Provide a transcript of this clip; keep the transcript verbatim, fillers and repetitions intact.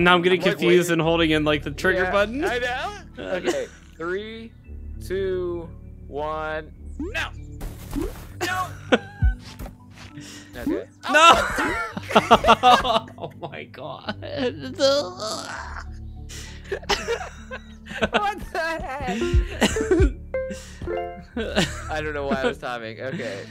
Now I'm getting I'm confused like and holding in like the trigger yeah, button. I know. Okay, three, two, one. No. No. Okay. Oh. No. Oh my god. What the heck? I don't know why I was timing. Okay.